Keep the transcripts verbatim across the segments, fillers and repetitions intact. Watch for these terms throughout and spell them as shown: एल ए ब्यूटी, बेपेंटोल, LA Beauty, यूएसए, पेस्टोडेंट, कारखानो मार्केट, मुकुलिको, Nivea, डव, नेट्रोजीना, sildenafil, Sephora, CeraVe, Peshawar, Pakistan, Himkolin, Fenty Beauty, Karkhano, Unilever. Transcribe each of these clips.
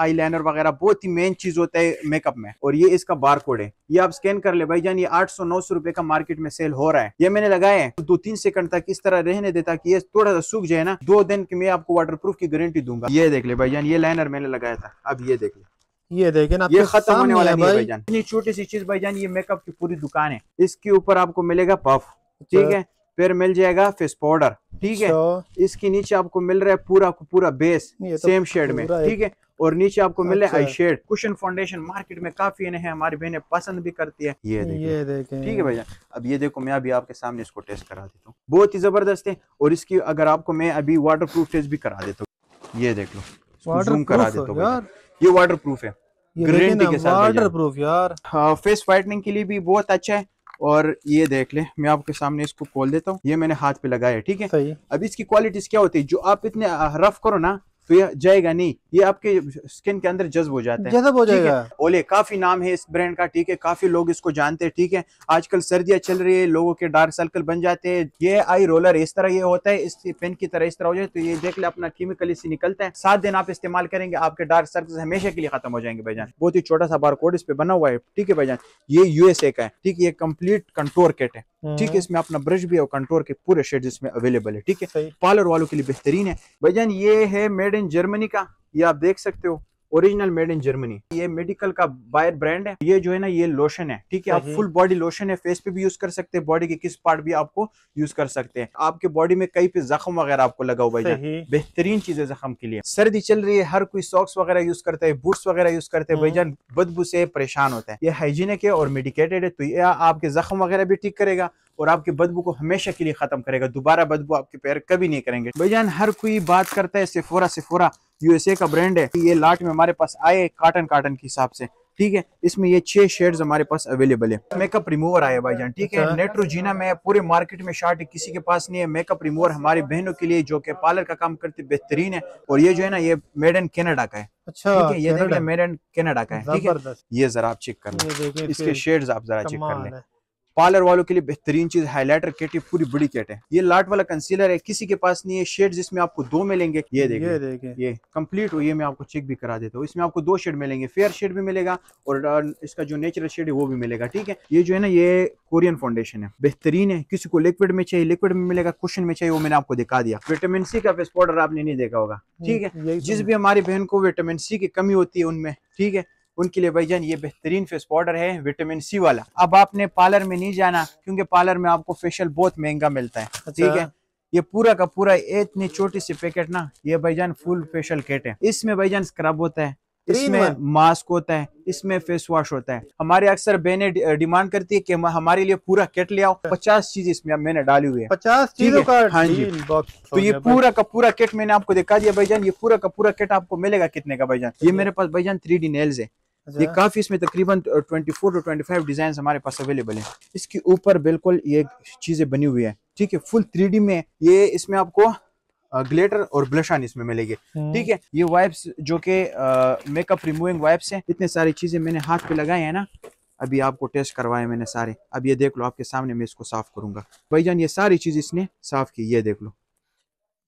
Eyeliner वगैरह बहुत ही main चीज होता है मेकअप में। और ये इसका बारकोड है, ये आप स्कैन कर ले भाईजान, ये आठ सौ नौ सौ रुपए का मार्केट में सेल हो रहा है। ये मैंने लगाया है दो तीन सेकंड तक इस तरह रहने देता कि ये थोड़ा सा सूख जाए ना, दो दिन की मैं आपको वाटरप्रूफ की गारंटी दूंगा। ये देख ले भाईजान, ये लाइनर मैंने लगाया था, अब ये देख ले, ये देखें ना, ये खत्म होने वाला नहीं है भाईजान। इतनी छोटी सी चीज भाईजान, ये मेकअप की पूरी दुकान है। इसके ऊपर आपको मिलेगा पफ, ठीक है, फिर मिल जाएगा फेस पाउडर, ठीक है, इसके नीचे आपको मिल रहा है पूरा पूरा बेस सेम शेड में, ठीक है, और नीचे आपको मिले आई शेड। कुशन फाउंडेशन मार्केट में काफी है, हमारी बहनें पसंद भी करती है। ये देखें, ये देखें, ठीक है भैया। अब ये देखो, मैं अभी आपके सामने इसको टेस्ट करा देता हूँ, बहुत ही जबरदस्त है। और इसकी अगर आपको मैं अभी वाटर प्रूफ टेस्ट भी करा देता हूँ, ये देख लो, जूम करा देता हूँ, ये वाटर प्रूफ है, गारंटी के साथ वाटर प्रूफ यार। फेस व्हाइटनिंग के लिए भी बहुत अच्छा है। और ये देख ले, मैं आपके सामने इसको खोल देता हूँ, ये मैंने हाथ पे लगाया, ठीक है। अब इसकी क्वालिटीज क्या होती है, जो आप इतने रफ करो ना तो ये जाएगा नहीं, ये आपके स्किन के अंदर जज्ब हो जाता है, जज्ब हो जाएगा। ओले काफी नाम है इस ब्रांड का, ठीक है, काफी लोग इसको जानते हैं, ठीक है। आजकल सर्दियां चल रही है, लोगों के डार्क सर्कल बन जाते हैं। ये आई रोलर इस तरह ये होता है, इस पेन की तरह इस तरह हो जाए तो ये देख ले अपना केमिकली से निकलता है। सात दिन आप इस्तेमाल करेंगे, आपके डार्क सर्कल हमेशा के लिए खत्म हो जाएंगे भाईजान। बहुत ही छोटा सा बारकोड इस पे बना हुआ है, ठीक है भाईजान। ये यूएसए का है, ठीक है, ये कम्प्लीट कंट्रोर किट है, ठीक है। इसमें अपना ब्रश भी है और कंट्रोर के पूरे शेड इसमें अवेलेबल है, ठीक है। पार्लर वालों के लिए बेहतरीन है भाईजान। ये है मेड इन जर्मनी का, ये आप देख सकते हो, ओरिजिनल मेड इन जर्मनी। ये मेडिकल का बायर ब्रांड है। ये जो है ना, ये लोशन है, ठीक है। आप फुल बॉडी लोशन है, फेस पे भी यूज कर सकते हैं, बॉडी के किस पार्ट भी आपको यूज कर सकते हैं। आपके बॉडी में कई पे जख्म वगैरह आपको लगा हुआ है, बेहतरीन चीज है जख्म के लिए। सर्दी चल रही है, हर कोई सॉक्स वगैरह यूज करता है, बूट्स वगैरह यूज करते हैं भाईजान, बदबू से परेशान होता है। ये हाइजीनिक है और मेडिकेटेड है, तो ये आपके जख्म वगैरह भी ठीक करेगा और आपकी बदबू को हमेशा के लिए खत्म करेगा। दोबारा बदबू आपके पैर कभी नहीं करेंगे भाईजान। हर कोई बात करता है सेफोरा, सेफोरा यूएसए का ब्रांड है। ये लाट में हमारे पास आए कार्टन कार्टन के हिसाब से, ठीक है। इसमें ये छह शेड्स हमारे पास अवेलेबल है। मेकअप रिमूवर आया भाईजान, ठीक है, नेट्रोजीना में पूरे मार्केट में शार्ट किसी के पास नहीं है। मेकअप रिमूवर हमारी बहनों के लिए जो कि पार्लर का काम करती, बेहतरीन है। और ये जो है ना, ये मेड इन कनाडा का है, अच्छा, ठीक है, ये देख लें, मेड इन कनाडा का है, ठीक है। ये जरा आप चेक कर लें, इसके शेड्स आप जरा चेक कर लें। पार्लर वालों के लिए बेहतरीन चीज हाइलाइटर किट है, पूरी बड़ी किट है। ये लाट वाला कंसीलर है, किसी के पास नहीं है। शेड जिसमें आपको दो मिलेंगे, ये देखिए, ये देखें, ये कंप्लीट हो। ये मैं आपको चेक भी करा देता हूँ, इसमें आपको दो शेड मिलेंगे, फेयर शेड भी मिलेगा और इसका जो नेचुरल शेड है वो भी मिलेगा, ठीक है। ये जो है ना, ये कोरियन फाउंडेशन है, बेहतरीन है। किसी को लिक्विड में चाहिए, लिक्विड में मिलेगा, कुशन में चाहिए, वो मैंने आपको दिखा दिया। विटामिन सी का फेस पाउडर आपने नहीं देखा होगा, ठीक है। जिस भी हमारी बहन को विटामिन सी की कमी होती है उनमें, ठीक है, उनके लिए भाईजान ये बेहतरीन फेस पाउडर है, विटामिन सी वाला। अब आपने पार्लर में नहीं जाना, क्योंकि पार्लर में आपको फेशियल बहुत महंगा मिलता है, ठीक है। ये पूरा का पूरा इतनी छोटी सी पैकेट ना, ये भाईजान फुल फेशियल किट है। इसमें भाईजान स्क्रब होता है, इसमें मास्क होता है, इसमें फेस वॉश होता है। हमारे अक्सर बहनें डिमांड करती है कि हमारे लिए पूरा किट ले आओ, पचास चीज इसमें मैंने डाली हुई है, पचास चीजों का, हाँ जी। तो ये पूरा का पूरा किट मैंने आपको दिखा दिया भाईजान। ये पूरा का पूरा किट आपको मिलेगा कितने का भाईजान? ये मेरे पास भाईजान थ्री डी नेल्स है, ये काफी, इसमें तकरीबन चौबीस टू पच्चीस डिजाइन हमारे पास अवेलेबल है। इसके ऊपर बिल्कुल ये चीजें बनी हुई है, ठीक है, फुल थ्री डी में। ये इसमें आपको ग्लेटर और ब्लश ऑन इसमें मिलेगी, ठीक है। ये वाइप्स जो के मेकअप रिमूविंग वाइप्स है। इतने सारी चीजें मैंने हाथ पे लगाए हैं ना, अभी आपको टेस्ट करवाए मैंने सारे। अब ये देख लो, आपके सामने मैं इसको साफ करूंगा भाईजान। ये सारी चीज इसने साफ की, ये देख लो,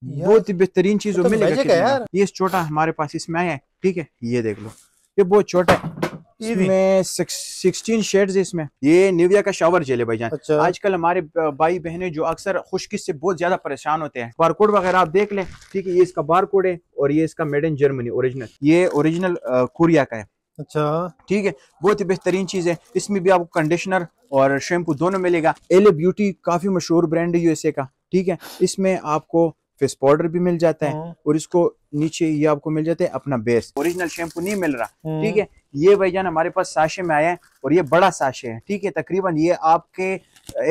बहुत ही बेहतरीन चीज मिलेगा। ये छोटा हमारे पास इसमें आया है, ठीक है, ये देख लो, ये बहुत छोटा है, इसमें सोलह शेड्स है इसमें। ये निविया का शावर जेल है भाईजान। अच्छा। आजकल हमारे भाई बहनें जो अक्सर खुश्की से बहुत ज्यादा परेशान होते हैं, बारकोड वगैरह आप देख लें, ठीक है। ये इसका बारकोड है और ये इसका मेड इन जर्मनी ओरिजिनल, ये ओरिजिनल कोरिया का है, अच्छा, ठीक है। बहुत ही बेहतरीन चीज है। इसमें भी आपको कंडीशनर और शैम्पू दोनों मिलेगा। एल ए ब्यूटी काफी मशहूर ब्रांड है यूएसए का, ठीक है। इसमें आपको फेस पाउडर भी मिल जाता है और इसको नीचे ये आपको मिल जाता है अपना बेस। ओरिजिनल शैम्पू नहीं मिल रहा, ठीक है। ये भाईजान हमारे पास साशे में आया है और ये बड़ा साशे है, ठीक है। तकरीबन ये आपके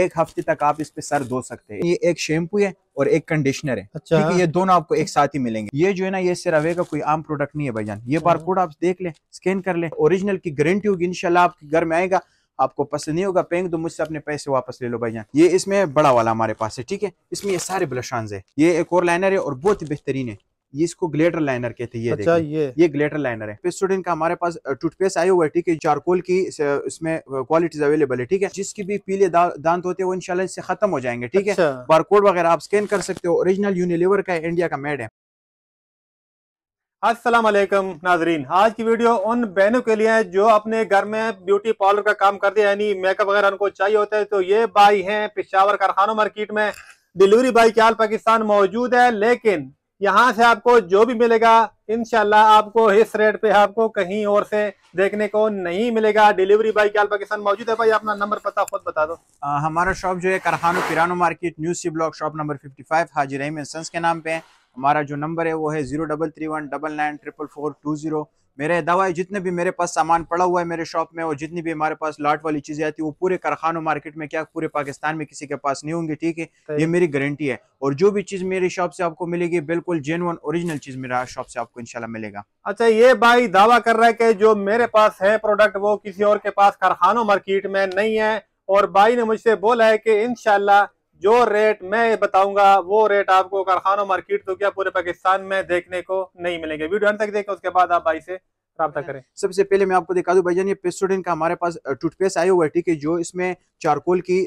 एक हफ्ते तक आप इस पे सर धो सकते हैं। ये एक शैम्पू है और एक कंडीशनर है, अच्छा, ठीक है। ये दोनों आपको एक साथ ही मिलेंगे। ये जो है ना, ये सेरावे का कोई आम प्रोडक्ट नहीं है भाईजान। ये बारकोड आप देख ले, स्कैन कर ले, ओरिजिनल की गारंटी होगी, इंशाल्लाह आपके घर में आएगा। आपको पसंद नहीं होगा, पेंग तो मुझसे अपने पैसे वापस ले लो भाईजान। ये इसमें बड़ा वाला हमारे पास है, ठीक है। इसमें ये सारे ब्लशांस है। ये एक और लाइनर है और बहुत ही बेहतरीन है, ये इसको ग्लेटर लाइनर कहते हैं। ये अच्छा, ये ये ग्लेटर लाइनर है। पेस्टोडेंट का हमारे पास टूथपेस्ट आया हुआ है, ठीक है। चारकोल की इसमें क्वालिटीज अवेलेबल है, ठीक है। जिसकी भी पीले दा, दांत होते हैं वो इंशाल्लाह इससे खत्म हो जाएंगे, ठीक है। अच्छा। बारकोड वगैरह आप स्कैन कर सकते हो। ओरिजिनल यूनिलीवर का है, इंडिया का मेड है। अस्सलाम वालेकुम नाजरीन, आज की वीडियो उन बहनों के लिए है जो अपने घर में ब्यूटी पार्लर का काम करते हैं, यानी मेकअप वगैरह उनको चाहिए होता है। तो ये भाई हैं पेशावर कारखानो मार्केट में, डिलीवरी भाई के आल पाकिस्तान मौजूद है, लेकिन यहाँ से आपको जो भी मिलेगा इंशाल्लाह आपको इस रेट पे आपको कहीं और से देखने को नहीं मिलेगा। डिलीवरी भाई के आल पाकिस्तान मौजूद है। भाई अपना नंबर पता खुद बता दो। आ, हमारा शॉप जो है कारखानो किरानो market new C block shop number fifty five Haji Rahim and sons के नाम पे है। हमारा जो नंबर है वो है zero double three one double nine triple four two zero. मेरे दवा जितने भी मेरे पास सामान पड़ा हुआ है मेरे शॉप में और जितनी भी हमारे पास लॉट वाली चीज़ें आती है वो पूरे कारखानों मार्केट में क्या पूरे पाकिस्तान में किसी के पास नहीं होंगी, ठीक है, ये मेरी गारंटी है। और जो भी चीज़ मेरी शॉप से आपको मिलेगी बिल्कुल जेन्युइन ओरिजिनल चीज़ मेरा शॉप से आपको इंशाल्लाह मिलेगा। अच्छा, ये भाई दावा कर रहा है कि जो मेरे पास है प्रोडक्ट वो किसी और के पास कारखानों मार्केट में नहीं है, और भाई ने मुझसे बोला है कि इंशाल्लाह जो रेट मैं बताऊंगा वो रेट आपको कारखानों मार्केट तो क्या पूरे पाकिस्तान में देखने को नहीं मिलेंगे। वीडियो अंत तक देखें, उसके बाद आप भाई से राब्ता करें। सबसे पहले मैं आपको दिखा दूं भाईजान, ये पेस्टोडेन का हमारे पास टूथपेस्ट आया हुआ है, ठीक है, जो इसमें चारकोल की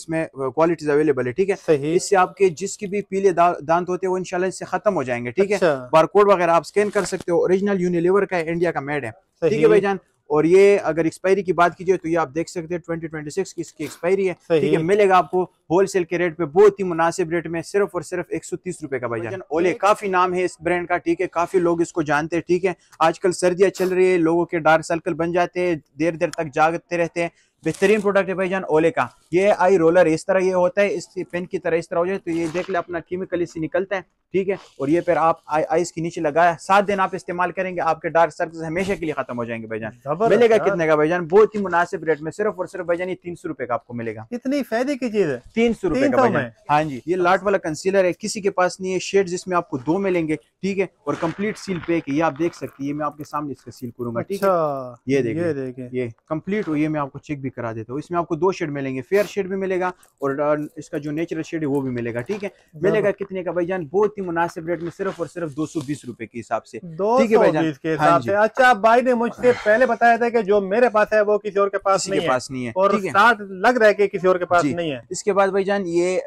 इसमें क्वालिटीज अवेलेबल है, ठीक है। इससे आपके जिसकी भी पीले दा, दांत होते हैं वो इंशाल्लाह इससे खत्म हो जाएंगे, ठीक है। बारकोड वगैरह आप स्कैन कर सकते हो, ओरिजिनल यूनिलीवर का इंडिया का मेड है, ठीक है भाईजान। और ये अगर एक्सपायरी की बात कीजिए तो ये आप देख सकते हैं ट्वेंटी ट्वेंटी सिक्स की इसकी एक्सपायरी है, ठीक है। मिलेगा आपको होलसेल के रेट पे, बहुत ही मुनासिब रेट में, सिर्फ और सिर्फ एक सौ तीस रुपए का भाईजान। ओले काफी नाम है इस ब्रांड का, ठीक है, काफी लोग इसको जानते हैं, ठीक है। आजकल सर्दियां चल रही है, लोगों के डार्क सर्कल बन जाते हैं, देर देर तक जागते रहते हैं। बेहतरीन प्रोडक्ट है भाईजान ओले का। ये आई रोलर इस तरह ये होता है, इस पेन की तरह इस तरह हो जाए तो ये देख ले अपना केमिकल इससे निकलता है, ठीक है। और ये फिर आप आई आईज के नीचे लगाया, सात दिन आप इस्तेमाल करेंगे, आपके डार्क सर्कल्स हमेशा के लिए खत्म हो जाएंगे भाईजान। मिलेगा कितने का भाईजान? बहुत ही मुनासिब रेट में, सिर्फ और सिर्फ भाईजान ये तीन सौ रुपए का आपको मिलेगा। इतनी फायदे की चीज है, तीन सौ रुपए का भाईजान। हाँ जी, ये लाट वाला कंसीलर है, किसी के पास नहीं है, शेड जिसमें आपको दो मिलेंगे, ठीक है। और कम्प्लीट सील पैक है, ये आप देख सकती है, मैं आपके सामने इसका सील करूंगा, ठीक है। ये देखिए ये कम्प्लीट हो, ये मैं आपको चेक करा देता हूँ। इसमें आपको दो शेड मिलेंगे, फेयर शेड भी मिलेगा और इसका जो नेचुरल शेड है वो भी मिलेगा, ठीक है। मिलेगा कितने का भाईजान? बहुत ही मुनासिब रेट में, सिर्फ और सिर्फ दो सौ बीस रुपए के हिसाब से, ठीक है भाईजान के हिसाब से। अच्छा, भाई ने मुझसे पहले बताया था कि जो मेरे पास है वो किसी और के पास नहीं है, और साथ लग रहा है कि किसी और के पास नहीं है। इसके बाद भाईजान ये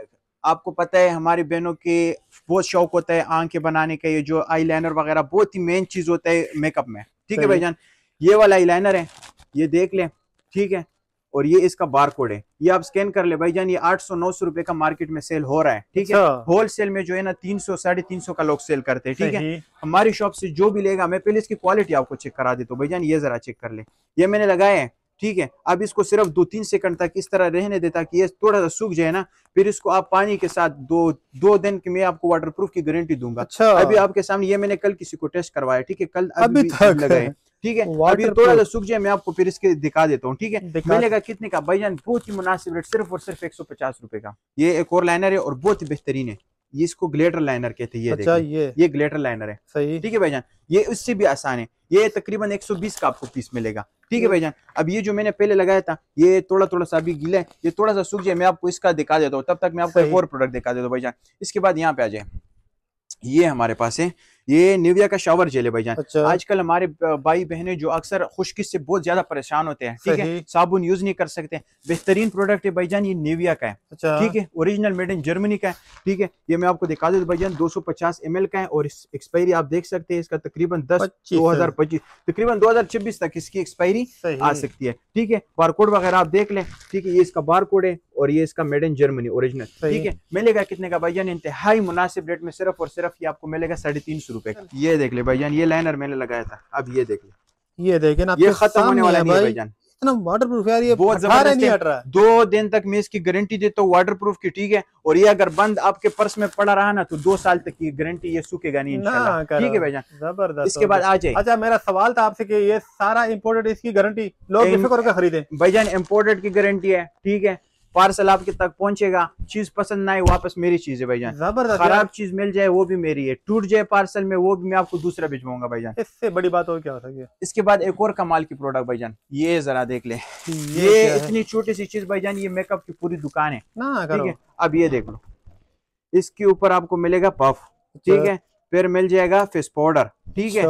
आपको पता है हमारी बहनों के बहुत शौक होता है आंखें बनाने का, ये जो आईलाइनर वगैरह बहुत ही मेन चीज होता है मेकअप में, ठीक है भाईजान। ये वाला आईलाइनर है, ये देख ले, ठीक है। और ये इसका बारकोड है, ये आप स्कैन कर ले भाईजान। ये आठ सौ नौ सौ रुपए का मार्केट में सेल हो रहा है, ठीक है। होलसेल में जो है ना तीन सौ साढ़े तीन सौ का लोग सेल करते हैं, ठीक है। हमारी शॉप से जो भी लेगा, मैं पहले इसकी क्वालिटी आपको चेक करा देता हूँ भाईजान। ये जरा चेक कर ले, ये मैंने लगाया है, ठीक है। अब इसको सिर्फ दो तीन सेकंड तक इस तरह रहने देता कि ये थोड़ा सा सूख जाए ना, फिर इसको आप पानी के साथ दो दो दिन के मैं आपको वाटरप्रूफ की गारंटी दूंगा। अच्छा। अभी आपके सामने ये मैंने कल किसी को टेस्ट करवाया, ठीक है, कल अभी लगाए, ठीक है। अभी थोड़ा सा सूख जाए, मैं आपको फिर इसके दिखा देता हूँ, ठीक है। मिलेगा कितने का भाईजान? बहुत ही मुनासिब रेट, सिर्फ और सिर्फ एक सौ पचास रुपए का। ये एक और लाइनर है और बहुत ही बेहतरीन है, ये इसको ग्लेटर लाइनर कहते हैं। ये अच्छा, ये ये ग्लेटर लाइनर है, सही, ठीक है भाईजान। ये उससे भी आसान है, ये तकरीबन एक सौ बीस का आपको पीस मिलेगा, ठीक है भाईजान। अब ये जो मैंने पहले लगाया था ये थोड़ा थोड़ा सा अभी गीला है, ये थोड़ा सा सूख जाए मैं आपको इसका दिखा देता हूँ, तब तक मैं आपको एक और प्रोडक्ट दिखा देता हूँ भाईजान। इसके बाद यहाँ पे आ जाए, ये हमारे पास है, ये निविया का शावर जेल है भाईजान। अच्छा। आजकल हमारे भाई बहने जो अक्सर खुश्की से बहुत ज्यादा परेशान होते हैं, ठीक है, साबुन यूज नहीं कर सकते, बेहतरीन प्रोडक्ट है भाईजान। ये निविया का है, ठीक है, ओरिजिनल मेड इन जर्मनी का है, ठीक है। ये मैं आपको दिखा दूं भाईजान, दो सौ पचास एम एल का है और एक्सपायरी आप देख सकते हैं इसका तकरीबन दस दो हजार पच्चीस तकरीबन दो हजार छब्बीस तक इसकी एक्सपायरी आ सकती है, ठीक है। बारकोड वगैरह आप देख लें, ठीक है। ये इसका बारकोड है और ये इसका मेड इन जर्मनी ओरिजिनल, ठीक है। मिलेगा कितने का भाईजान? इंतहाई मुनासिब रेट में, सिर्फ और सिर्फ ये आपको मिलेगा साढ़े तीन सौ रुपए का। ये देख ले भाईजान, ये लाइनर मैंने लगाया था, अब ये देख ले, ये देखे ना, ये खत्म होने वाला नहीं है भाईजान, वाटरप्रूफ यार, ये बहुत जबरदस्त नहीं हट रहा। दो दिन तक मैं इसकी गारंटी देता हूँ वाटरप्रूफ की, ठीक है। और ये अगर बंद आपके पर्स में पड़ा रहा ना तो दो साल तक की गारंटी, ये सूखेगा नहीं इंशाल्लाह, ठीक है भाईजान, जबरदस्त। इसके बाद आ जाए, अच्छा मेरा सवाल था आपसे कि ये सारा इम्पोर्टेड, इसकी गारंटी लोग खरीदे भाईजान? इम्पोर्टेड की गारंटी है, ठीक है। पार्सल आपके तक पहुंचेगा, चीज पसंद ना आए वापस मेरी चीज है भाईजान, जबरदस्त। खराब चीज मिल जाए वो भी मेरी है, टूट जाए पार्सल में वो भी मैं आपको दूसरा भिजवाऊंगा भाईजान, इससे बड़ी बात और क्या हो सकती है। इसके बाद एक और कमाल की प्रोडक्ट भाईजान, ये जरा देख ले, ये, ये इतनी छोटी सी चीज भाईजान, ये मेकअप की पूरी दुकान है ना, ठीक है। अब ये देख लो, इसके ऊपर आपको मिलेगा पफ, ठीक है, फिर मिल जाएगा फेस पाउडर, ठीक है।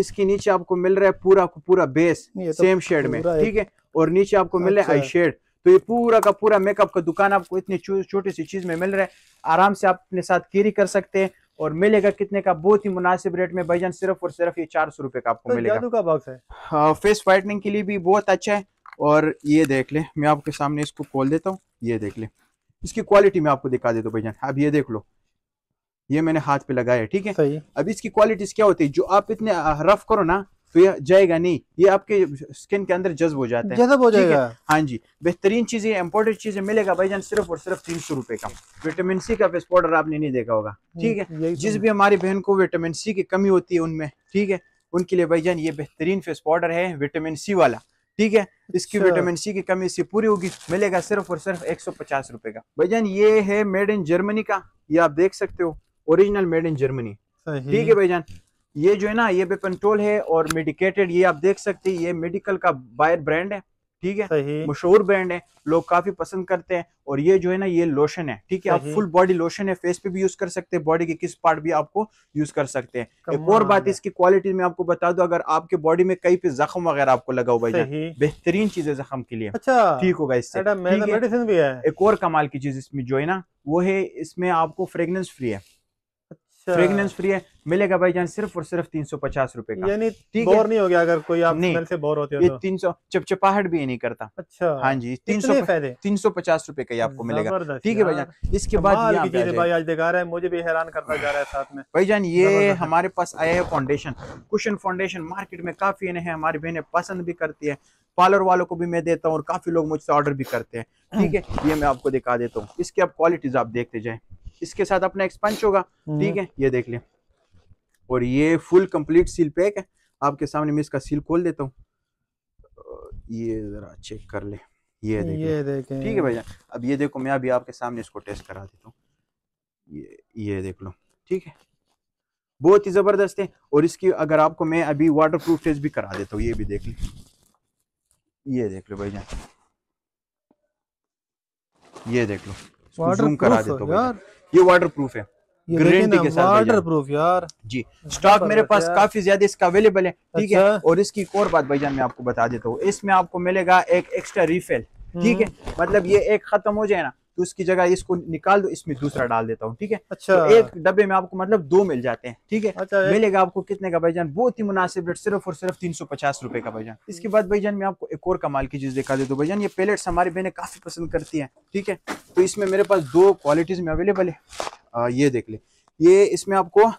इसके नीचे आपको मिल रहा है पूरा पूरा बेस सेम शेड में, ठीक है, और नीचे आपको मिल रहा है आई शेड। तो ये पूरा का पूरा मेकअप का दुकान आपको इतनी छोटी सी चीज में मिल रहा है, आराम से आप अपने साथ कैरी कर सकते हैं। और मिलेगा कितने का, बहुत ही मुनासिब रेट में भाईजान, सिर्फ और सिर्फ ये चार सौ रुपए का आपको तो मिलेगा। जादू का बॉक्स है, हाँ, फेस व्हाइटनिंग के लिए भी बहुत अच्छा है। और ये देख ले, मैं आपके सामने इसको खोल देता हूँ, ये देख ले इसकी क्वालिटी मैं आपको दिखा देता हूँ भाईजान। अब ये देख लो, ये मैंने हाथ पे लगाया, ठीक है। अब इसकी क्वालिटीज क्या होती है, जो आप इतने रफ करो ना तो ये जाएगा नहीं, ये आपके स्किन के अंदर जज्ब हो जाता है, जज्ब हो जाएगा। हाँ जी, बेहतरीन चीजें, इम्पोर्टेड चीजें मिलेगा भाईजान सिर्फ और सिर्फ तीन सौ रुपए का। विटामिन सी का फेस पाउडर आपने नहीं देखा होगा, ठीक है। जिस भी हमारी बहन को विटामिन सी की कमी होती है उनमें, ठीक है, उनके लिए भाईजान ये बेहतरीन फेस पाउडर है, विटामिन सी वाला, ठीक है। इसकी विटामिन सी की कमी इससे पूरी होगी, मिलेगा सिर्फ और सिर्फ एक सौ पचास रुपए का भाईजान। ये है मेड इन जर्मनी का, ये आप देख सकते हो, ओरिजिनल मेड इन जर्मनी, ठीक है भाईजान। ये जो है ना, ये बेपेंटोल है और मेडिकेटेड, ये आप देख सकते हैं, ये मेडिकल का बायर ब्रांड है, ठीक है, मशहूर ब्रांड है, लोग काफी पसंद करते हैं। और ये जो है ना, ये लोशन है, ठीक है, आप फुल बॉडी लोशन है, फेस पे भी यूज कर सकते हैं, बॉडी के किस पार्ट भी आपको यूज कर सकते हैं। एक और बात इसकी क्वालिटी में आपको बता दूं, अगर आपके बॉडी में कहीं पे जख्म वगैरह आपको लगा हो भाई, बेहतरीन चीज है जख्म के लिए, अच्छा ठीक होगा इससे। मेडिसिन भी है। एक और कमाल की चीज इसमें जो है ना, वो है इसमें आपको फ्रेगनेंस फ्री है, फ्रेगनेंस फ्री है, मिलेगा भाईजान सिर्फ और सिर्फ तीन सौ पचास रूपए का, यानी बोर नहीं हो गया अगर कोई आप स्मेल से बोर होते हो तो। तीन सौ चपचपाहट भी नहीं करता, अच्छा हाँ जी, तीन सौ तीन सौ पचास रूपए का ही आपको मिलेगा, ठीक है भाईजान। इसके बाद भाई आज दिखा रहा है, मुझे भी हैरान करता जा रहा है साथ में भाईजान। ये हमारे पास आया है फाउंडेशन, कुशन फाउंडेशन मार्केट में काफी है, हमारी बहनें पसंद भी करती है, पार्लर वालों को भी मैं देता हूँ और काफी लोग मुझसे ऑर्डर भी करते हैं, ठीक है। ये मैं आपको दिखा देता हूँ, इसकी आप क्वालिटीज आप देखते जाए। इसके साथ अपना एक्सपंच होगा, ठीक है, ये देख ले। और ये फुल कंप्लीट सील पैक है आपके सामने, मैं इसका सील खोल देता हूँ, ये जरा चेक कर ले, ये देख ये देखें, ठीक है भैया। अब ये देखो, मैं अभी आपके सामने इसको टेस्ट करा देता हूँ, ये ये देख लो, ठीक है, बहुत ही जबरदस्त है। और इसकी अगर आपको मैं अभी वाटर प्रूफ टेस्ट भी करा देता हूँ, ये भी देख ले, ये देख लो भैया, ये देख लो, जूम करा देता हूँ, ये वाटर प्रूफ है, गारंटी के साथ वाटर प्रूफ यार जी। स्टॉक मेरे पास काफी ज्यादा इसका अवेलेबल है, ठीक है। और इसकी एक और बात भाईजान मैं आपको बता देता हूँ, इसमें आपको मिलेगा एक एक्स्ट्रा रिफिल, ठीक है, मतलब ये एक खत्म हो जाए ना तो उसकी जगह इसको निकाल दो, इसमें दूसरा डाल देता हूँ, ठीक है। अच्छा, तो एक डब्बे में आपको मतलब दो मिल जाते हैं, ठीक है। अच्छा, मिलेगा आपको कितने का भाईजान, बहुत ही मुनासिब रेट, सिर्फ और सिर्फ तीन सौ पचास रुपए का भाईजान। इसके बाद भाईजान मैं आपको एक और कमाल की चीज दिखा देता हूँ भाईजान, ये पैलेट्स हमारी बहनें काफी पसंद करती है, ठीक है। तो इसमें मेरे पास दो क्वालिटीज में अवेलेबल है, आ, ये देख ले, ये इसमें आपको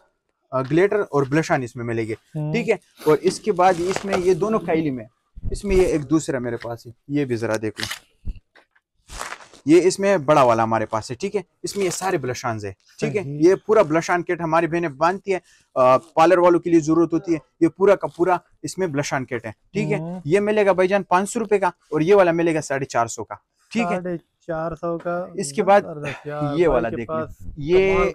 ग्लेटर और ब्लशान इसमें मिलेंगे, ठीक है। और इसके बाद इसमें ये दोनों काइली में, इसमें ये एक दूसरा मेरे पास है, ये भी जरा देख लो, ये इसमें बड़ा वाला हमारे पास है, ठीक है। इसमें ये सारे ब्लशान है, ठीक है, ये पूरा ब्लशान किट हमारी बहनें बांधती है, पार्लर वालों के लिए जरूरत होती है, ये पूरा का पूरा इसमें ब्लशान किट है, ठीक है। ये मिलेगा भाईजान पांच सौ रुपए का, और ये वाला मिलेगा साढ़े चार सौ का, ठीक है, चार सौ का। इसके बाद ये वाला देख लो, ये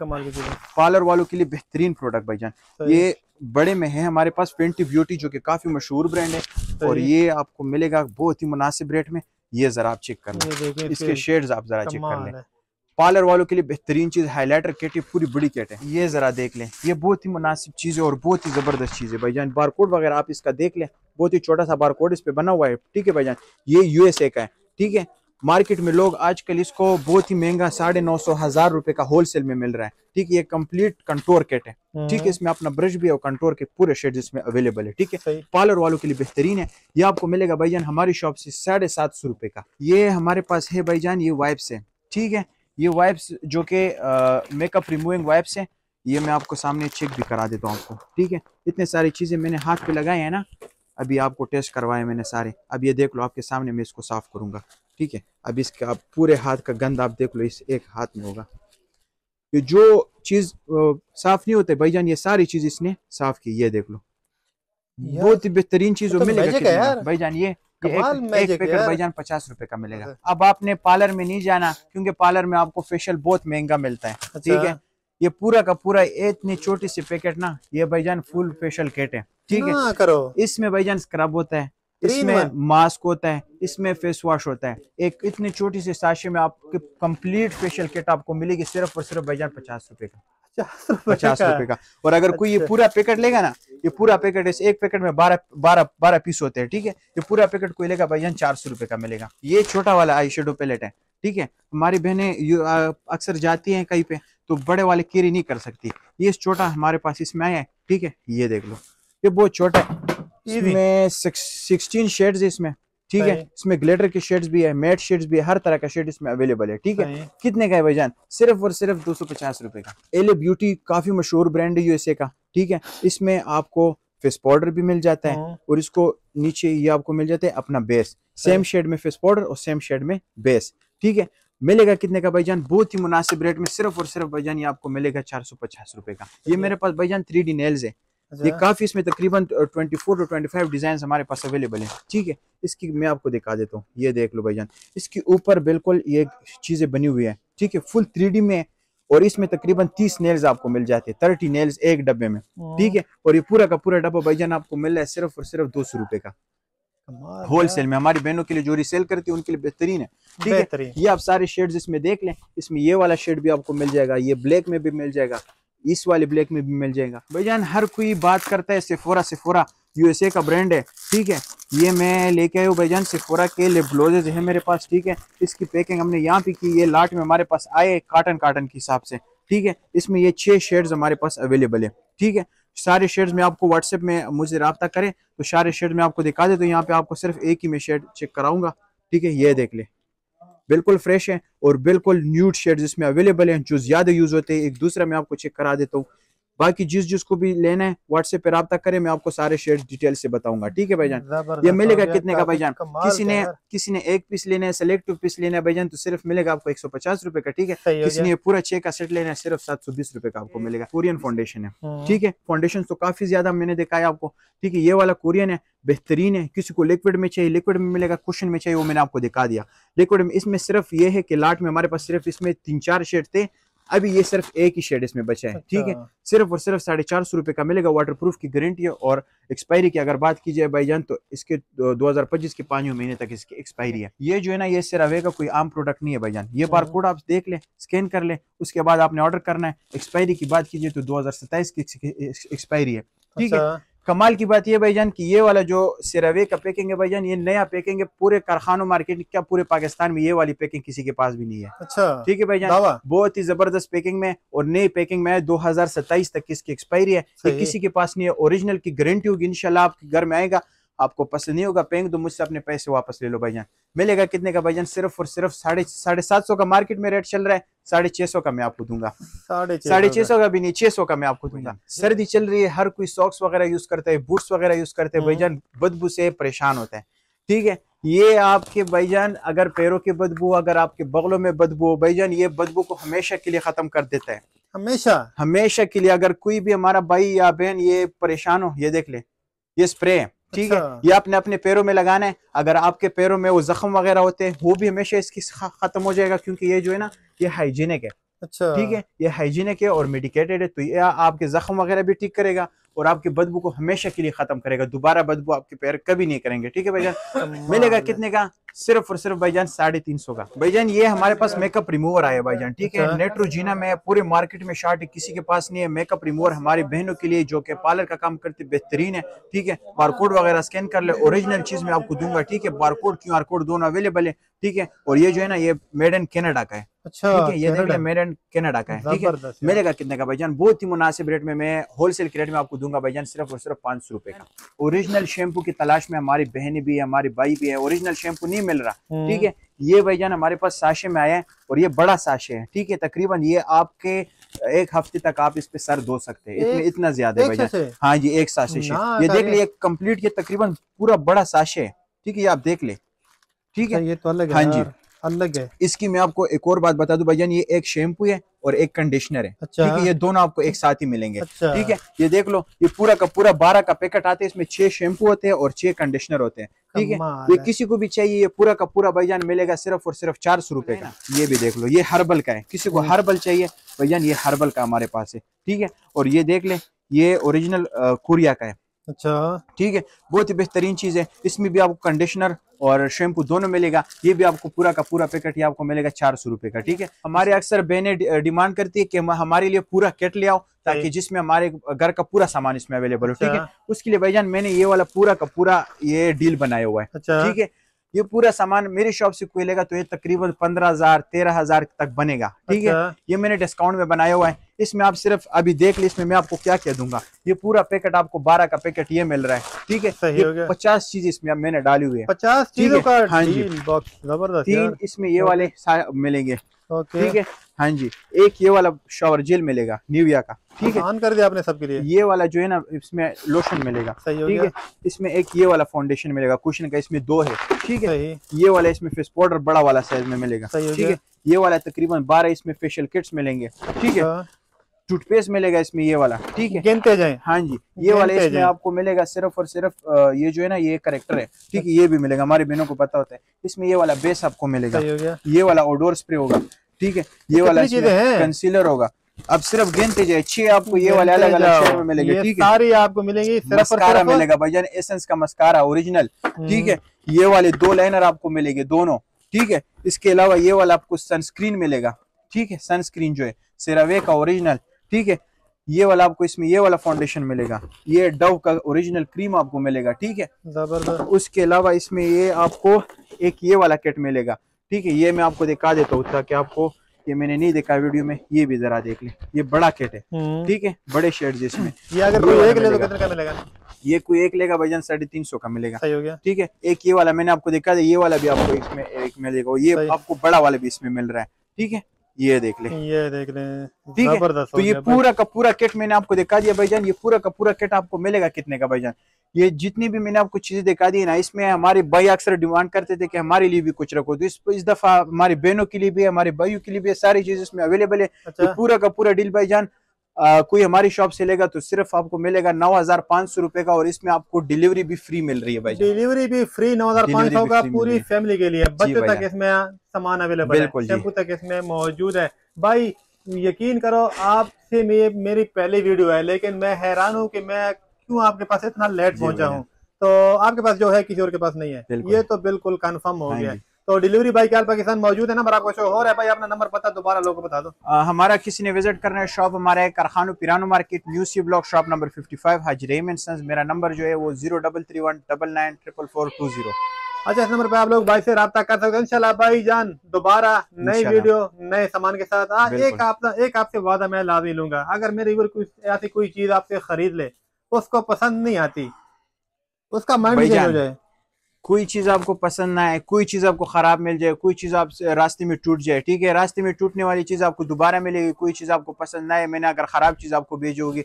पार्लर वालों के लिए बेहतरीन प्रोडक्ट भाईजान, ये बड़े में है हमारे पास फेंटी ब्यूटी, जो कि काफी मशहूर ब्रांड है, और ये आपको मिलेगा बहुत ही मुनासिब रेट में। ये जरा आप चेक कर लें, इसके शेड्स आप जरा चेक कर लें, पार्लर वालों के लिए बेहतरीन चीज हाइलाइटर किट, ये पूरी बड़ी किट है, ये जरा देख लें, ये बहुत ही मुनासिब चीज है और बहुत ही जबरदस्त चीज है भाईजान। बारकोड वगैरह आप इसका देख लें, बहुत ही छोटा सा बारकोड इस पे बना हुआ है, ठीक है भाईजान। ये यूएसए का है, ठीक है। मार्केट में लोग आजकल इसको बहुत ही महंगा साढ़े नौ सौ हजार रुपए का होलसेल में मिल रहा है, ठीक है। ये कंप्लीट कंटोर किट है, ठीक है, इसमें अपना ब्रश भी है और कंटोर के पूरे शेड्स इसमें अवेलेबल है, ठीक है, पार्लर वालों के लिए बेहतरीन है। ये आपको मिलेगा भाईजान हमारी शॉप से साढ़े सात सौ रुपए का। ये हमारे पास है भाईजान, ये वाइप्स है, ठीक है, ये वाइप्स जो के मेकअप रिमूविंग वाइप्स है, ये मैं आपको सामने चेक भी करा देता हूँ आपको, ठीक है। इतने सारी चीजें मैंने हाथ पे लगाए हैं ना, अभी आपको टेस्ट करवाए मैंने सारे, अब ये देख लो आपके सामने, मैं इसको साफ करूंगा, ठीक है। अब इसका आप पूरे हाथ का गंद आप देख लो, इस एक हाथ में होगा, ये जो चीज साफ नहीं होते भाईजान, ये सारी चीज इसने साफ की, ये देख लो, बहुत ही बेहतरीन चीज तो मिलेगा भाईजान। ये एक, एक पैकेट भाईजान पचास रुपए का मिलेगा। अब आपने पार्लर में नहीं जाना, क्योंकि पार्लर में आपको फेशियल बहुत महंगा मिलता है, ठीक है। ये पूरा का पूरा इतनी छोटी सी पैकेट ना, ये भाईजान फुल फेशियल किट है, ठीक है करो। इसमें भाईजान स्क्रब होता है, इसमें मास्क होता है, इसमें फेस वॉश होता है, एक इतनी छोटी सी साशे में आपके कंप्लीट फेशियल किट आपको मिलेगी सिर्फ और सिर्फ भाईजान पचास रुपए का, पचास रुपए का। और अगर कोई ये पूरा पैकेट लेगा ना, ये पूरा पैकेट, इस एक पैकेट में बारह बारह बारह पीस होते हैं, ठीक है, ये पूरा पैकेट कोई लेगा भाईजान चार सौ रुपए का मिलेगा। ये छोटा वाला आई शेडो पैलेट है, ठीक है, हमारी बहनें अक्सर जाती हैं कहीं पे तो बड़े वाले कैरी नहीं कर सकती। ये छोटा हमारे पास इसमें आया है, ठीक है, ये देख लो, ये बहुत छोटा है। इसमें सिक्सटीन शेड्स इसमें, ठीक है, इसमें ग्लिटर के शेड्स भी है, मैट शेड्स भी है, हर तरह का शेड इसमें अवेलेबल है, ठीक है। कितने का है भाईजान? सिर्फ और सिर्फ दो सौ पचास रुपए का। एले ब्यूटी काफी मशहूर ब्रांड है यूएसए का, ठीक है। इसमें आपको फेस पाउडर भी मिल जाता है और इसको नीचे ये आपको मिल जाता है अपना बेस, सेम शेड में फेस पाउडर और सेम शेड में बेस, ठीक है। मिलेगा कितने का भाईजान? बहुत ही मुनासिब रेट में, सिर्फ और सिर्फ भाईजान ये आपको मिलेगा चार सौ पचास रुपए का। ये मेरे पास भाईजान थ्री डी नेल्स है, ये काफी, इसमें तकरीबन चौबीस टू पच्चीस डिजाइन हमारे पास अवेलेबल है, ठीक है। इसकी मैं आपको दिखा देता हूँ, ये देख लो भाईजान, इसके ऊपर बिल्कुल ये चीजें बनी हुई है, ठीक है, फुल थ्री डी में है। और इसमें तकरीबन तीस नेल्स आपको मिल जाते हैं, तीस नेल्स एक डब्बे में, ठीक है। और ये पूरा का पूरा डब्बा भाईजान आपको मिल रहा है सिर्फ और सिर्फ दो सौ रुपए का, होलसेल में। हमारी बहनों के लिए जो रीसेल करती है उनके लिए बेहतरीन है, ठीक है। ये आप सारे शेड्स इसमें देख लें, इसमें ये वाला शेड भी आपको मिल जाएगा, ये ब्लैक में भी मिल जाएगा, इस वाले ब्लैक में भी मिल जाएगा। भाईजान हर कोई बात करता है सेफोरा, सेफोरा यूएसए का ब्रांड है, ठीक है। ये मैं लेके आया हूँ भाईजान, सेफोरा के लिप ग्लोजेज है मेरे पास, ठीक है। इसकी पैकिंग हमने यहाँ पे की, ये लाट में हमारे पास आए कार्टन कार्टन के हिसाब से, ठीक है। इसमें ये छह शेड्स हमारे पास अवेलेबल है, ठीक है। सारे शेड्स में आपको व्हाट्सएप में मुझे रब्ता करें तो सारे शेड में आपको दिखा दे, तो यहाँ पे आपको सिर्फ एक ही में शेड चेक कराऊंगा, ठीक है। ये देख ले, बिल्कुल फ्रेश है और बिल्कुल न्यूड शेड्स इसमें अवेलेबल हैं जो ज्यादा यूज होते हैं। एक दूसरा मैं आपको चेक करा देता हूँ, बाकी जिस जिसको भी लेना है व्हाट्सएप पे रब्ता करें, मैं आपको सारे शेड्स डिटेल से बताऊंगा, ठीक है भाईजान। ये मिलेगा कितने का भाईजान? किसी ने किसी ने एक पीस लेना है, सेलेक्टिव पीस लेना है भाईजान, तो सिर्फ मिलेगा आपको एक सौ पचास रुपए का, ठीक है। किसी ने पूरा छह का सेट लेना है, सिर्फ सात सौ बीस रुपए का आपको मिलेगा। कोरियन फाउंडेशन है, ठीक है। फाउंडेशन तो काफी ज्यादा मैंने दिखाया आपको, ठीक है। ये वाला कोरियन है, बेहतरीन है। किसी को लिक्विड में चाहिए, लिक्विड में मिलेगा, कुशन में चाहिए, वो मैंने आपको दिखा दिया। लिक्विड में इसमें सिर्फ ये है कि लाट में हमारे पास सिर्फ इसमें तीन चार शेड थे, अभी ये सिर्फ एक ही शेड इसमें बचा है, ठीक है। सिर्फ और सिर्फ साढ़े चार सौ रुपए का मिलेगा। वाटरप्रूफ की गारंटी है और एक्सपायरी की अगर बात की जाए भाईजान, तो इसके दो हज़ार पच्चीस के पांच महीने तक इसकी एक्सपायरी है। ये जो है ना, ये CeraVe का कोई आम प्रोडक्ट नहीं है भाईजान। ये बारकोड आप देख लें, स्कैन कर लें, उसके बाद आपने ऑर्डर करना है। एक्सपायरी की बात कीजिए तो दो हजार सत्ताईस की एक्सपायरी है, ठीक है। कमाल की बात ये भाईजान कि ये वाला जो CeraVe का पैकिंग है भाईजान, ये नया पैकिंग है। पूरे कारखानों मार्केट क्या पूरे पाकिस्तान में ये वाली पैकिंग किसी के पास भी नहीं है। अच्छा, ठीक है भाईजान। बहुत ही जबरदस्त पैकिंग में और नई पैकिंग में दो हजार सत्ताईस तक इसकी एक्सपायरी है, ये किसी के पास नहीं है। ओरिजिनल की गारंटी होगी, इंशाल्लाह आपके घर में आएगा, आपको पसंद नहीं होगा पैंग तो मुझसे अपने पैसे वापस ले लो भाईजान। मिलेगा कितने का भाईजान? सिर्फ और सिर्फ साढ़े साढ़े सात सौ का मार्केट में रेट चल रहा है, साढ़े छह सौ का मैं आपको दूंगा। साढ़े छह सौ का भी नहीं, छह सौ का मैं आपको दूंगा। सर्दी चल रही है, हर कोई सॉक्स वगैरह यूज करता है, बूट्स वगैरह यूज करते हैं भाईजान, बदबू से परेशान होता है, ठीक है। ये आपके भाईजान अगर पैरों की बदबू, अगर आपके बगलों में बदबू हो भाईजान, ये बदबू को हमेशा के लिए खत्म कर देता है, हमेशा हमेशा के लिए। अगर कोई भी हमारा भाई या बहन ये परेशान हो, ये देख ले, ये स्प्रे है, ठीक है, ये आपने अपने पैरों में लगाना है। अगर आपके पैरों में वो जख्म वगैरह होते हैं, वो भी हमेशा इसकी खत्म हो जाएगा, क्योंकि ये जो है ना, ये हाइजीनिक है, अच्छा, ठीक है, ये हाइजीनिक है और मेडिकेटेड है। तो ये आपके जख्म वगैरह भी ठीक करेगा और आपकी बदबू को हमेशा के लिए खत्म करेगा। दोबारा बदबू आपके पैर कभी नहीं करेंगे, ठीक है भाईजान। मिलेगा कितने का? सिर्फ और सिर्फ भाईजान साढ़े तीन सौ का। भाईजान ये हमारे पास मेकअप रिमूवर आया भाईजान, ठीक है। नेट्रोजीना में पूरे मार्केट में शॉर्ट, किसी के पास नहीं है। मेकअप रिमूवर हमारी बहनों के लिए जो कि पार्लर का काम करती, बेहतरीन है, ठीक है। बारकोड वगैरह स्कैन कर ले, ओरिजिनल चीज में आपको दूंगा, ठीक है। बारकोड क्यू आर कोड दोनों अवेलेबल है, ठीक है। और ये जो है ना, ये मेड इन कनाडा का है, अच्छा, ठीक है, ये देख ले, मेड इन कनाडा का है, ठीक है। मिलेगा कितने का भाईजान? बहुत ही मुनासिब रेट में, मैं होलसेल के रेट में आपको दूंगा भाईजान, सिर्फ और सिर्फ पांच सौ रुपए का। ओरिजिनल शैम्पू की तलाश में हमारी बहन भी है, हमारे भाई भी है, ओरिजिनल शैम्पू नहीं मिल रहा, ठीक है। ये भाईजान हमारे पास साशे में आया है और ये बड़ा साशे है, ठीक है। तकरीबन ये आपके एक हफ्ते तक आप इस पे सर धो सकते हैं, इसमें इतना ज्यादा है भाईजान। हाँ जी, एक साशे से ये देख ले, कंप्लीट, ये तकरीबन पूरा बड़ा साशे है, ठीक है, ये आप देख ले, ठीक है। ये तो अलग है, हाँ जी, अलग है। इसकी मैं आपको एक और बात बता दूं भाईजान, ये एक शैम्पू है और एक कंडीशनर है, अच्छा, ठीक है। ये दोनों आपको एक साथ ही मिलेंगे, अच्छा, ठीक है। ये देख लो, ये पूरा का पूरा बारह का पैकेट आते हैं, इसमें छह शैम्पू होते हैं और छह कंडीशनर होते हैं, ठीक है। ये किसी को भी चाहिए, ये पूरा का पूरा भाईजान मिलेगा सिर्फ और सिर्फ चार सौ रुपए का। ये भी देख लो, ये हर्बल का है, किसी को हर्बल चाहिए भाईजान, ये हर्बल का हमारे पास है, ठीक है। और ये देख ले, ये ओरिजिनल कोरिया का है, अच्छा, ठीक है, बहुत ही बेहतरीन चीज है। इसमें भी आपको कंडीशनर और शैम्पू दोनों मिलेगा। ये भी आपको पूरा का पूरा पैकेट ही आपको मिलेगा चार सौ रुपए का, ठीक है। हमारे अक्सर बहनें डिमांड करती है कि हमारे लिए पूरा किट ले आओ, ताकि जिसमें हमारे घर का पूरा सामान इसमें अवेलेबल हो, ठीक है। उसके लिए भाईजान मैंने ये वाला पूरा का पूरा ये डील बनाया हुआ है, ठीक है। ये पूरा सामान मेरी शॉप से कोई लेगा तो ये तकरीबन पंद्रह हजार तेरह हजार तक बनेगा। ठीक है, ये मैंने डिस्काउंट में बनाया हुआ है। इसमें आप सिर्फ अभी देख ली, इसमें मैं आपको क्या क्या दूंगा। ये पूरा पैकेट आपको बारह का पैकेट ये मिल रहा है। ठीक है, पचास चीज इसमें मैंने डाली हुई है। पचास चीजों का, हाँ जी, जबरदस्त। तीन इसमें ये वाले मिलेंगे। ठीक है, हाँ जी। एक ये वाला शॉवर जेल मिलेगा निविया का। ठीक है, ऑन कर दिया आपने सबके लिए। ये वाला जो है ना, इसमें लोशन मिलेगा। सही हो गया। ठीक है, इसमें एक ये वाला फाउंडेशन मिलेगा कुशन का, इसमें दो है। ठीक है, ये वाला इसमें फेस पाउडर बड़ा वाला साइज में मिलेगा। ठीक है, ये वाला तकरीबन बारह इसमें फेशियल किट्स मिलेंगे। ठीक है, टूथपेस्ट मिलेगा इसमें ये वाला। ठीक है, गिनते जाएं। हाँ जी, ये वाला इसमें आपको मिलेगा सिर्फ और सिर्फ ये जो है ना, ये करेक्टर है। ठीक है, ये भी मिलेगा, हमारी बहनों को पता होता है। इसमें ये वाला बेस आपको मिलेगा, ये वाला ओडोर स्प्रे होगा। ठीक है, ये वाला कंसीलर होगा। अब सिर्फ गिनते जाए, छह आपको ये वाले अलग अलग शेड में मिलेंगे। ठीक है, सारे आपको मिलेंगे। मस्कारा मिलेगा भाईजान, एसेंस का मस्कारा ओरिजिनल। ठीक है, ये वाले दो लाइनर आपको मिलेंगे दोनों। ठीक है, इसके अलावा ये वाला आपको सनस्क्रीन मिलेगा। ठीक है, सनस्क्रीन जो है सेरावे का ओरिजिनल। ठीक है, ये वाला आपको इसमें ये वाला फाउंडेशन मिलेगा, ये डव का ओरिजिनल क्रीम आपको मिलेगा। ठीक है, जबरदस्त। उसके अलावा इसमें ये आपको एक ये वाला किट मिलेगा। ठीक है, ये मैं आपको दिखा देता हूँ ताकि आपको ये मैंने नहीं देखा वीडियो में, ये भी जरा देख ले। ये बड़ा किट है। ठीक है, बड़े शेड्स इसमें। ये अगर कोई एक ले तो कितने का मिलेगा? ये कोई एक लेगा भाईजान साढ़े तीन सौ का मिलेगा। सही हो गया। ठीक है, एक ये वाला मैंने आपको दिखा दिया, ये वाला भी आपको इसमें एक मिलेगा। ये आपको बड़ा वाला भी इसमें मिल रहा है। ठीक है, ये देख ले, ये देख ले। ठीक है, तो ये पूरा का पूरा किट मैंने आपको दिखा दिया भाईजान। ये पूरा का पूरा किट आपको मिलेगा कितने का भाईजान? ये जितनी भी मैंने आपको चीजें दिखा दी ना, इसमें हमारे भाई अक्सर डिमांड करते थे कि हमारे लिए भी कुछ रखो, तो इस, इस दफा हमारी बहनों के लिए भी, हमारे भाइयों के लिए भी सारी चीज इसमें अवेलेबल है। अच्छा। तो पूरा का पूरा डील भाईजान, आ, कोई हमारी शॉप से लेगा तो सिर्फ आपको मिलेगा नौ हजार पाँच सौ रुपए का, और इसमें आपको डिलीवरी भी फ्री मिल रही है भाई। डिलीवरी भी फ्री नौ हजार पाँच सौ का, पूरी फैमिली के लिए। बच्चों तक इसमें सामान अवेलेबल है, शैम्पू तक इसमें मौजूद है। भाई यकीन करो, आपसे मेरी पहली वीडियो है, लेकिन मैं हैरान हूँ कि मैं क्यों आपके पास इतना लेट पहुँचा हूँ। तो आपके पास जो है किसी और के पास नहीं है, ये तो बिल्कुल कंफर्म हो गया। तो डिलीवरी भाई क्या पाकिस्तान मौजूद है ना? बराबर शो हो रहा है भाई। अपना नंबर पता दोबारा लोगों को बता दो। आ, हमारा किसी ने विजिट करना है शॉप, हमारा है कारखानो पिरानो market new C block, shop number पचपन हाजरे में। मेरा नंबर जो है वो zero double three one double nine triple four two zero. अच्छा, इस नंबर पे आप लोग भाई से रब्ता कर सकते हैं। इंशाल्लाह भाई जान दोबारा नई वीडियो नए सामान के साथ। आ, एक आपका एक आपसे वादा मैं लाजमी लूंगा, अगर मेरे ऐसी कोई चीज आपसे खरीद ले, उसको पसंद नहीं आती, उसका माइंड चेंज हो जाए, कोई चीज आपको पसंद ना आए, कोई चीज आपको खराब मिल जाए, कोई चीज आपसे रास्ते में टूट जाए। ठीक है, रास्ते में टूटने वाली चीज आपको दोबारा मिलेगी। कोई चीज आपको पसंद ना आए, मैंने अगर खराब चीज आपको भेजी होगी,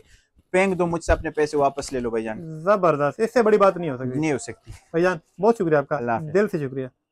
फेंक दो, मुझसे अपने पैसे वापस ले लो भाईजान। जबरदस्त, इससे बड़ी बात नहीं हो सकती, नहीं हो सकती भाईजान। बहुत शुक्रिया आपका, दिल से शुक्रिया।